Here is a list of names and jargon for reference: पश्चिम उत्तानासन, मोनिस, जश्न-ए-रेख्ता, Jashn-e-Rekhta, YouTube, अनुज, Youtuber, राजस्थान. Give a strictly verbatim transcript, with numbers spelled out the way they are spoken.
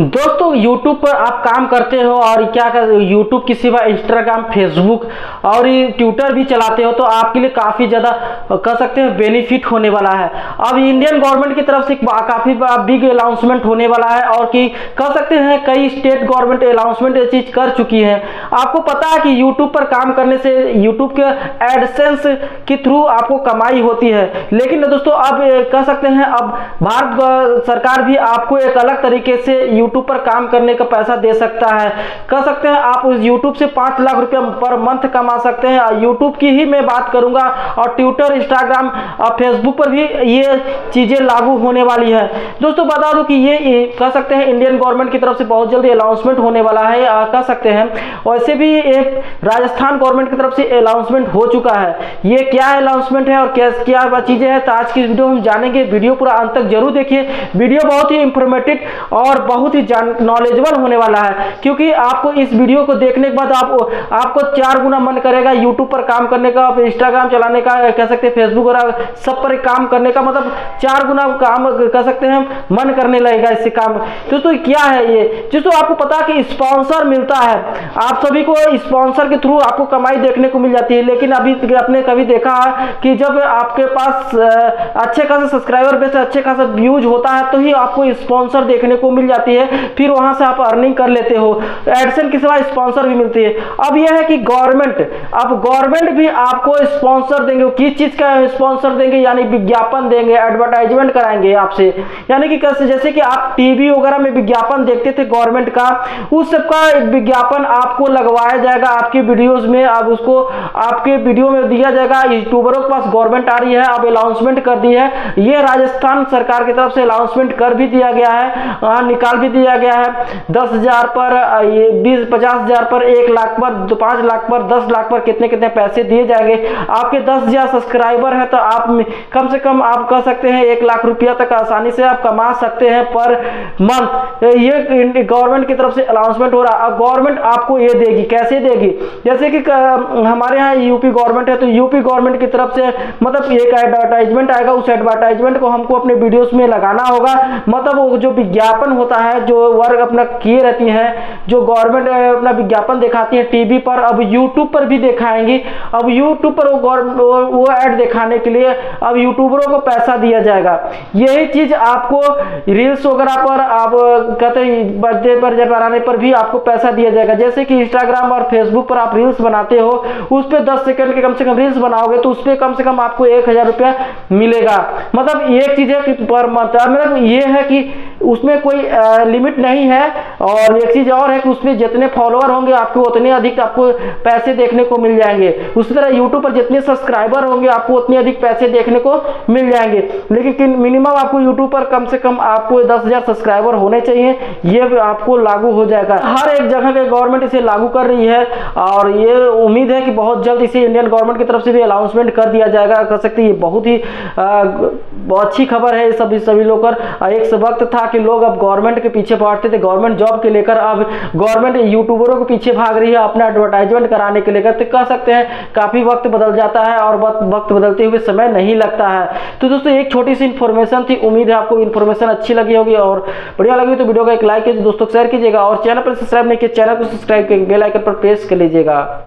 दोस्तों YouTube पर आप काम करते हो और क्या कर YouTube के सिवा इंस्टाग्राम, फेसबुक और ट्विटर भी चलाते हो तो आपके लिए काफ़ी ज़्यादा कह सकते हैं बेनिफिट होने वाला है। अब इंडियन गवर्नमेंट की तरफ से काफ़ी बिग अनाउंसमेंट होने वाला है और कि कह सकते हैं कई स्टेट गवर्नमेंट अनाउंसमेंट ये चीज़ कर चुकी है। आपको पता है कि यूट्यूब पर काम करने से यूट्यूब के एडसेंस के थ्रू आपको कमाई होती है, लेकिन दोस्तों अब कह सकते हैं अब भारत सरकार भी आपको एक अलग तरीके से यूट्यूब पर काम करने का पैसा दे सकता है। कह सकते हैं आप उस यूट्यूब से पाँच लाख रुपया पर मंथ कमा सकते हैं। यूट्यूब की ही मैं बात करूंगा और ट्विटर, इंस्टाग्राम और फेसबुक पर भी ये चीज़ें लागू होने वाली है। दोस्तों बता दूं कि ये कह सकते हैं इंडियन गवर्नमेंट की तरफ से बहुत जल्दी अनाउंसमेंट होने वाला है। कह सकते हैं वैसे भी एक राजस्थान गवर्नमेंट की तरफ से अनाउंसमेंट हो चुका है। ये क्या अनाउंसमेंट है और क्या क्या चीज़ें हैं तो आज की वीडियो हम जानेंगे। वीडियो पूरा अंत तक जरूर देखिए, वीडियो बहुत ही इंफॉर्मेटिव और बहुत नॉलेजेबल होने वाला है, क्योंकि आपको इस वीडियो को देखने के बाद आप, आपको चार गुना मन करेगा यूट्यूब पर काम करने का, इंस्टाग्राम चलाने का, कह सकते हैं फेसबुक और सब पर काम करने का, मतलब चार गुना काम कह सकते हैं मन करने लगेगा इससे काम। दोस्तों क्या है ये, जिसको आपको पता कि स्पॉन्सर मिलता है, आप सभी को स्पॉन्सर के थ्रू आपको कमाई देखने को मिल जाती है। लेकिन अभी आपने कभी देखा है कि जब आपके पास अच्छे खासा सब्सक्राइबर बेस, अच्छे खासा व्यूज होता है तो ही आपको स्पॉन्सर देखने को मिल जाती है, फिर वहां से आप अर्निंग कर लेते हो। एडसेंस के सिवा स्पॉन्सर भी मिलती है। अब यह है कि गवर्नमेंट, अब गवर्नमेंट भी आपको स्पॉन्सर देंगे। किस चीज का स्पॉन्सर देंगे, यानी विज्ञापन देंगे, एडवर्टाइजमेंट कराएंगे आपसे, यानी कि जैसे कि आप टीवी वगैरह में विज्ञापन देखते थे गवर्नमेंट का, उस सबका विज्ञापन आपको लगवाया जाएगा आपके वीडियोज में। अब उसको आपके वीडियो में दिया जाएगा। यूट्यूबरों के पास गवर्नमेंट आ रही है, अब अनाउंसमेंट कर दी है, यह राजस्थान सरकार की तरफ से अनाउंसमेंट कर भी दिया गया है, निकाल भी दिया गया है। दस हजार पर, ये बीस पचास हजार पर, एक लाख पर, पांच लाख पर, दस लाख पर कितने कितने पैसे दिए जाएंगे। आपके दस हजार सब्सक्राइबर है तो आप कम से कम आप कह सकते हैं एक लाख रुपया तक आसानी से आप कमा सकते हैं पर मंथ। ये गवर्नमेंट की तरफ से अनाउंसमेंट हो रहा है। अब गवर्नमेंट आपको ये देगी, कैसे देगी, जैसे कि हमारे यहाँ यूपी गवर्नमेंट है तो यूपी गवर्नमेंट की तरफ से मतलब एक एडवर्टाइजमेंट आएगा, उस एडवर्टाइजमेंट को हमको अपने वीडियोस में लगाना होगा। मतलब वो जो विज्ञापन होता है जो वर्ग अपना किए रहती हैं, जो गवर्नमेंट अपना विज्ञापन दिखाती है टीवी पर, अब यूट्यूब पर भी दिखाएंगी। अब यूट्यूब पर वो वो ऐड दिखाने के लिए अब यूट्यूबरों को पैसा दिया जाएगा। यही चीज आपको रील्स वगैरह पर, आप कहते हैं बर्थडे पर बनाने पर भी आपको पैसा दिया जाएगा। जैसे कि इंस्टाग्राम और फेसबुक पर आप रील्स बनाते हो, उस पर दस सेकेंड के कम से कम रील्स बनाओगे तो उस पर कम से कम आपको एक हजार रुपया मिलेगा। मतलब एक चीज है कि पर मंथ, मतलब ये है कि उसमें कोई आ, लिमिट नहीं है। और एक चीज़ और है कि उसमें जितने फॉलोअर होंगे आपको उतने अधिक आपको पैसे देखने को मिल जाएंगे। उसी तरह यूट्यूब पर जितने सब्सक्राइबर होंगे आपको उतने अधिक पैसे देखने को मिल जाएंगे। लेकिन मिनिमम आपको यूट्यूब पर कम से कम आपको दस हज़ार सब्सक्राइबर होने चाहिए, ये आपको लागू हो जाएगा। हर एक जगह के गवर्नमेंट इसे लागू कर रही है और ये उम्मीद है कि बहुत जल्द इसे इंडियन गवर्नमेंट की तरफ से भी अनाउंसमेंट कर दिया जाएगा। कर सकती है, बहुत ही अच्छी खबर है सभी सभी लोग पर। एक वक्त था कि लोग अब गवर्नमेंट के पीछे भागते थे, गवर्नमेंट जॉब के लेकर, अब गवर्नमेंट यूट्यूबरों के पीछे भाग रही है अपना एडवर्टाइजमेंट कराने के लेकर। तो कह सकते हैं काफ़ी वक्त बदल जाता है और वक्त बदलते हुए समय नहीं लगता है। तो दोस्तों एक छोटी सी इन्फॉर्मेशन थी, उम्मीद है आपको इन्फॉर्मेशन अच्छी लगी होगी और बढ़िया लगी तो वीडियो का एक लाइक कीजिए, दोस्तों शेयर कीजिएगा और चैनल पर सब्सक्राइब नहीं किया चैनल को सब्सक्राइब करके बेल आइकन पर प्रेस कर लीजिएगा।